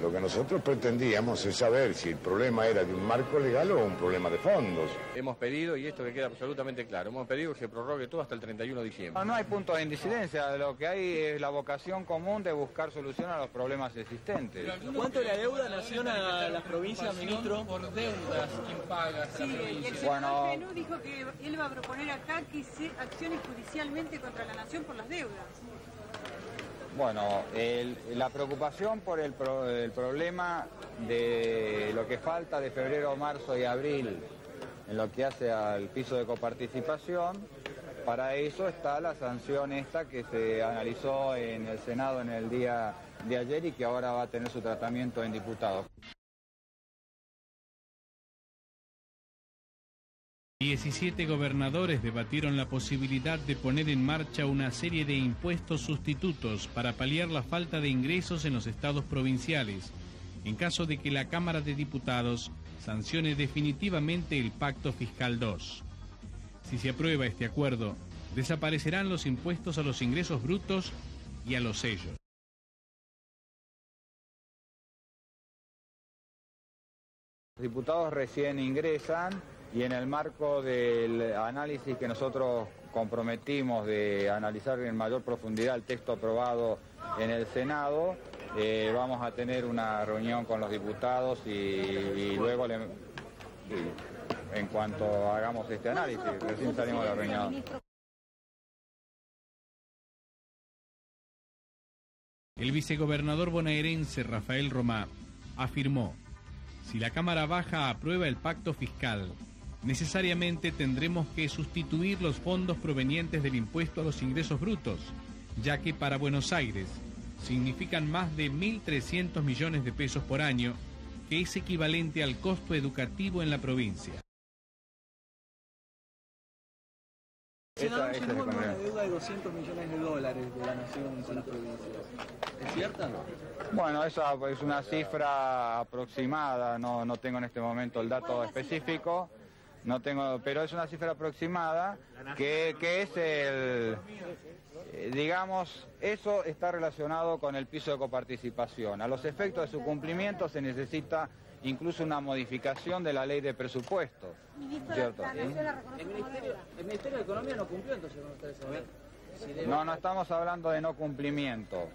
Lo que nosotros pretendíamos es saber si el problema era de un marco legal o un problema de fondos. Hemos pedido, y esto que queda absolutamente claro, hemos pedido que se prorrogue todo hasta el 31 de diciembre. No hay puntos de indisidencia, lo que hay es la vocación común de buscar solución a los problemas existentes. ¿Cuánto le adeuda Nación a las provincias, ministro? Por deudas impagas. Sí, el señor Menú dijo que él va a proponer acá que se accione judicialmente contra la Nación por las deudas. Bueno, la preocupación por el problema de lo que falta de febrero, marzo y abril en lo que hace al piso de coparticipación, para eso está la sanción esta que se analizó en el Senado en el día de ayer y que ahora va a tener su tratamiento en diputados. 17 gobernadores debatieron la posibilidad de poner en marcha una serie de impuestos sustitutos para paliar la falta de ingresos en los estados provinciales, en caso de que la Cámara de Diputados sancione definitivamente el pacto fiscal 2. Si se aprueba este acuerdo, desaparecerán los impuestos a los ingresos brutos y a los sellos. Los diputados recién ingresan y en el marco del análisis que nosotros comprometimos de analizar en mayor profundidad el texto aprobado en el Senado, vamos a tener una reunión con los diputados y luego en cuanto hagamos este análisis, recién salimos de la reunión. El vicegobernador bonaerense Rafael Roma afirmó: si la Cámara Baja aprueba el pacto fiscal, necesariamente tendremos que sustituir los fondos provenientes del impuesto a los ingresos brutos, ya que para Buenos Aires significan más de 1.300 millones de pesos por año, que es equivalente al costo educativo en la provincia. Senador, llegó una deuda de $200 millones de la Nación con las provincias. ¿Es cierta? Bueno, esa es una cifra aproximada, no tengo en este momento el dato específico, no tengo, pero es una cifra aproximada que es el, digamos, eso está relacionado con el piso de coparticipación. A los efectos de su cumplimiento se necesita incluso una modificación de la ley de presupuesto. ¿Cierto? El Ministerio de Economía no cumplió entonces con ustedes. No estamos hablando de no cumplimiento.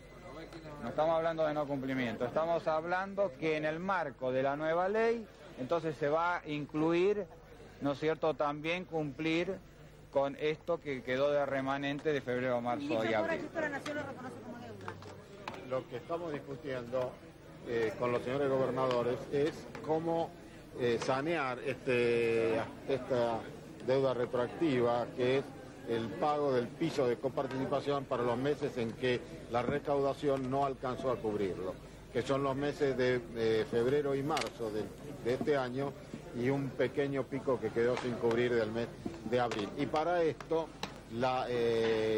No estamos hablando de no cumplimiento. Estamos hablando que en el marco de la nueva ley, entonces se va a incluir, ¿no es cierto?, también cumplir con esto que quedó de remanente de febrero, marzo y abril. Lo que estamos discutiendo con los señores gobernadores es cómo sanear esta deuda retroactiva, que es el pago del piso de coparticipación para los meses en que la recaudación no alcanzó a cubrirlo, que son los meses de febrero y marzo de este año, y un pequeño pico que quedó sin cubrir del mes de abril. Y para esto,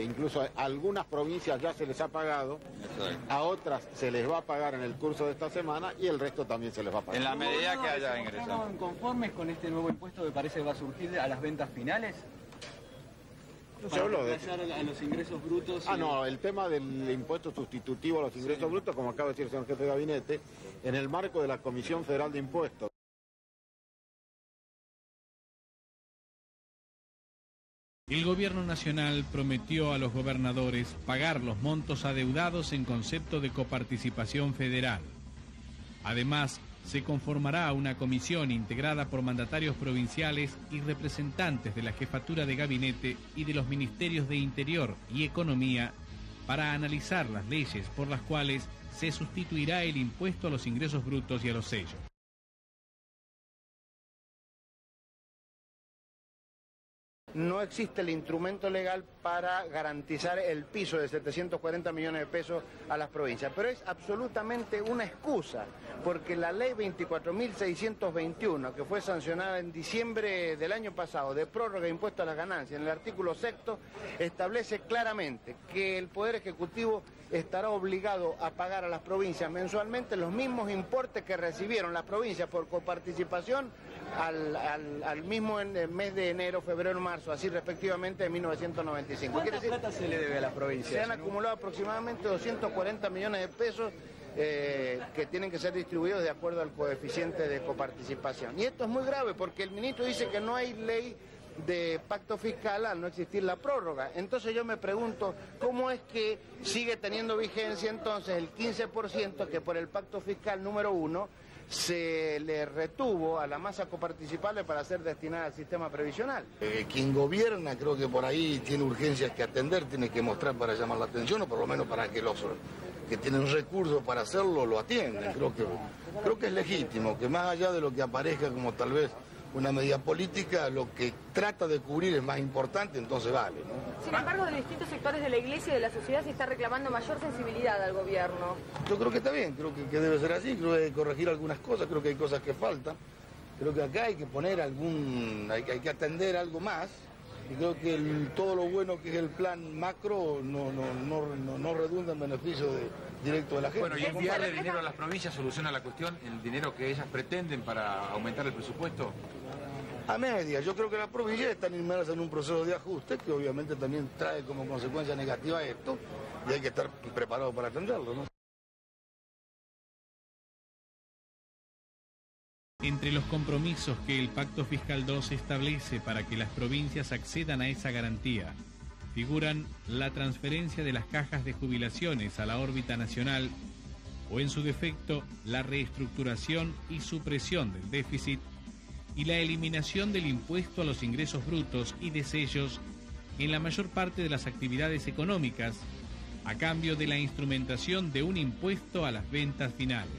incluso a algunas provincias ya se les ha pagado, a otras se les va a pagar en el curso de esta semana y el resto también se les va a pagar. En la medida que haya ingresos. ¿Están conformes con este nuevo impuesto que parece que va a surgir a las ventas finales? Para a los ingresos brutos. No, el tema del impuesto sustitutivo a los ingresos brutos, como acaba de decir el señor jefe de gabinete, en el marco de la Comisión Federal de Impuestos. El gobierno nacional prometió a los gobernadores pagar los montos adeudados en concepto de coparticipación federal. Además, se conformará una comisión integrada por mandatarios provinciales y representantes de la jefatura de gabinete y de los ministerios de Interior y Economía para analizar las leyes por las cuales se sustituirá el impuesto a los ingresos brutos y a los sellos. No existe el instrumento legal para garantizar el piso de 740 millones de pesos a las provincias, pero es absolutamente una excusa, porque la ley 24.621, que fue sancionada en diciembre del año pasado, de prórroga de impuesto a las ganancias, en el artículo 6º, establece claramente que el Poder Ejecutivo estará obligado a pagar a las provincias mensualmente los mismos importes que recibieron las provincias por coparticipación al mismo mes de enero, febrero, marzo, así respectivamente de 1995. ¿Cuánta plata se le debe a las provincias? Se han acumulado aproximadamente 240 millones de pesos que tienen que ser distribuidos de acuerdo al coeficiente de coparticipación. Y esto es muy grave porque el ministro dice que no hay ley de pacto fiscal al no existir la prórroga. Entonces yo me pregunto, ¿cómo es que sigue teniendo vigencia entonces el 15% que por el pacto fiscal número 1 se le retuvo a la masa coparticipable para ser destinada al sistema previsional? Quien gobierna creo que por ahí tiene urgencias que atender, tiene que mostrar para llamar la atención, o por lo menos para que los que tienen recursos para hacerlo lo atiendan. Creo que es legítimo que más allá de lo que aparezca como tal vez una medida política, lo que trata de cubrir es más importante, entonces vale, ¿no? Sin embargo, de distintos sectores de la iglesia y de la sociedad se está reclamando mayor sensibilidad al gobierno. Yo creo que está bien, creo que debe ser así, creo que hay que corregir algunas cosas, creo que hay cosas que faltan, creo que acá hay que poner hay que atender algo más, y creo que todo lo bueno que es el plan macro no redunda en beneficio directo de la gente. Bueno, y enviarle dinero a las provincias soluciona la cuestión, el dinero que ellas pretenden para aumentar el presupuesto. A medias, yo creo que las provincias están inmersas en un proceso de ajuste que obviamente también trae como consecuencia negativa esto y hay que estar preparado para atenderlo, ¿no? Entre los compromisos que el Pacto Fiscal 2 establece para que las provincias accedan a esa garantía figuran la transferencia de las cajas de jubilaciones a la órbita nacional o en su defecto la reestructuración y supresión del déficit y la eliminación del impuesto a los ingresos brutos y de sellos en la mayor parte de las actividades económicas a cambio de la instrumentación de un impuesto a las ventas finales.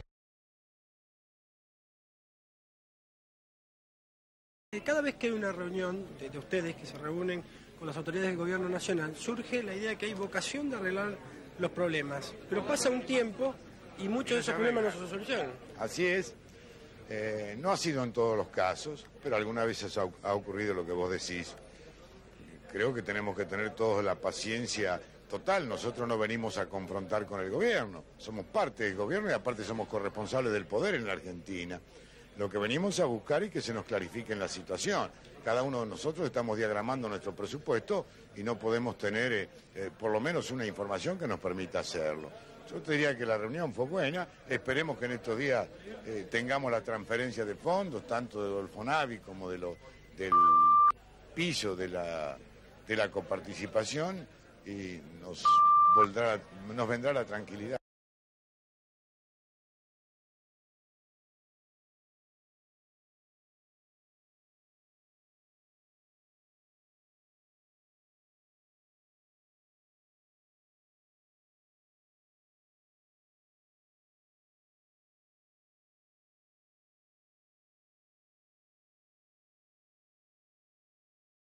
Cada vez que hay una reunión de ustedes que se reúnen con las autoridades del gobierno nacional, surge la idea de que hay vocación de arreglar los problemas, pero pasa un tiempo y muchos de esos problemas no se solucionan. Así es. No ha sido en todos los casos, pero alguna vez ha ocurrido lo que vos decís. Creo que tenemos que tener todos la paciencia total. Nosotros no venimos a confrontar con el gobierno. Somos parte del gobierno y aparte somos corresponsables del poder en la Argentina. Lo que venimos a buscar es que se nos clarifique la situación. Cada uno de nosotros estamos diagramando nuestro presupuesto y no podemos tener por lo menos una información que nos permita hacerlo. Yo te diría que la reunión fue buena, esperemos que en estos días tengamos la transferencia de fondos, tanto de los Fonavi como del piso de la coparticipación y nos vendrá la tranquilidad.